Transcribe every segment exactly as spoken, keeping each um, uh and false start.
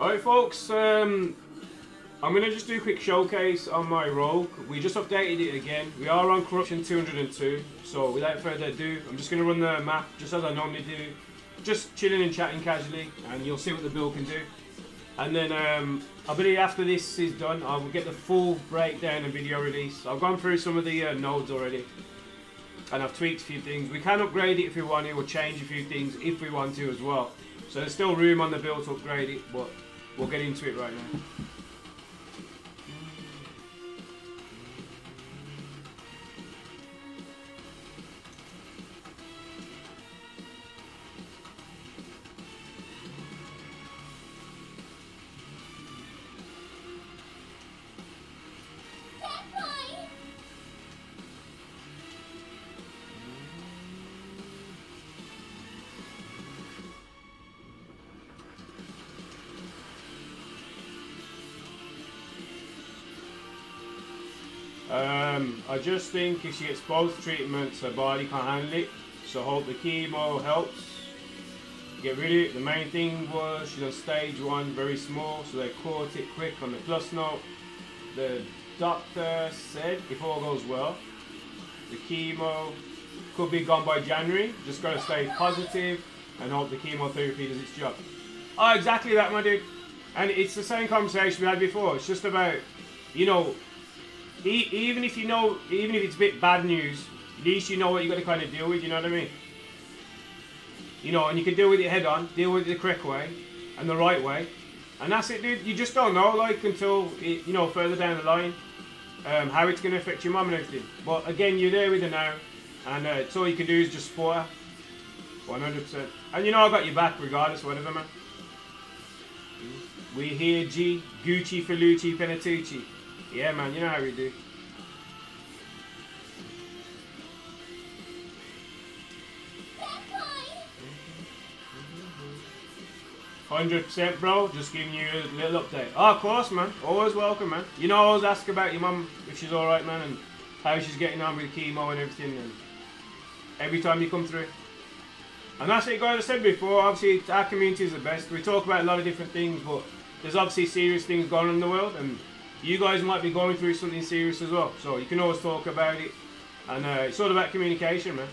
Alright folks, um, I'm going to just do a quick showcase on my Rogue. We just updated it again. We are on Corruption two hundred and two, so without further ado, I'm just going to run the map just as I normally do. Just chilling and chatting casually, and you'll see what the build can do. And then um, I believe after this is done, I will get the full breakdown and video release. I've gone through some of the uh, nodes already, and I've tweaked a few things. We can upgrade it if we want to, or change a few things if we want to as well. So there's still room on the build to upgrade it, but we'll get into it right now. Um, I just think if she gets both treatments, her body can't handle it, so hope the chemo helps get rid of it. The main thing was she's on stage one, very small, so they caught it quick on the plus note. The doctor said if all goes well, the chemo could be gone by January. Just gotta stay positive and hope the chemotherapy does its job. Oh, exactly that, my dude. And it's the same conversation we had before. It's just about, you know, even if you know, even if it's a bit bad news, at least you know what you got to kind of deal with, you know what I mean? You know, and you can deal with it head on, deal with it the correct way, and the right way. And that's it, dude. You just don't know, like, until, it, you know, further down the line, um, how it's going to affect your mum and everything. But again, you're there with her now, and uh, it's all you can do is just support her, one hundred percent. And you know I got your back, regardless, whatever, man. We here, G, Gucci, Felucci, Penatucci. Yeah, man, you know how we do. one hundred percent, bro. Just giving you a little update. Oh, of course, man. Always welcome, man. You know, I always ask about your mum, if she's alright, man, and how she's getting on with chemo and everything. And every time you come through. And that's it, guys. I said before, obviously, our community is the best. We talk about a lot of different things, but there's obviously serious things going on in the world, and you guys might be going through something serious as well, so you can always talk about it, and uh, it's all about communication, man.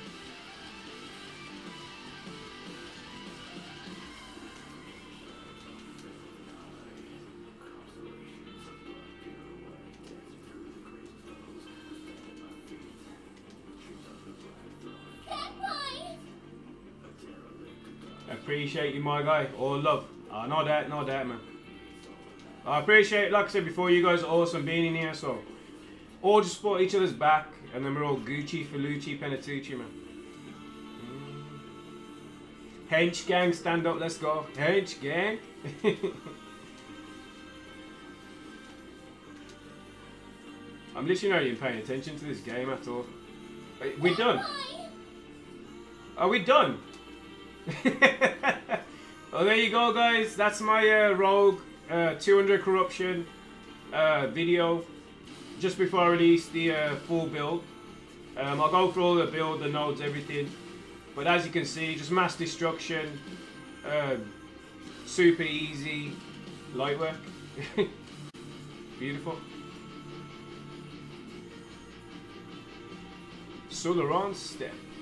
Appreciate you, my guy. All love. Uh, no doubt, no doubt, man. I appreciate, like I said before, you guys are awesome being in here, so all just support each other's back, and then we're all Gucci, Felucci, Penatucci, man. Hench gang, stand up, let's go. Hench gang. I'm literally not even paying attention to this game at all. We're done. Are we done? Well, there you go, guys. That's my uh, Rogue. Uh, two hundred corruption uh, video just before I release the uh, full build. um, I'll go through all the build, the nodes, everything, but as you can see, just mass destruction, uh, super easy, light work. Beautiful. Solaron step.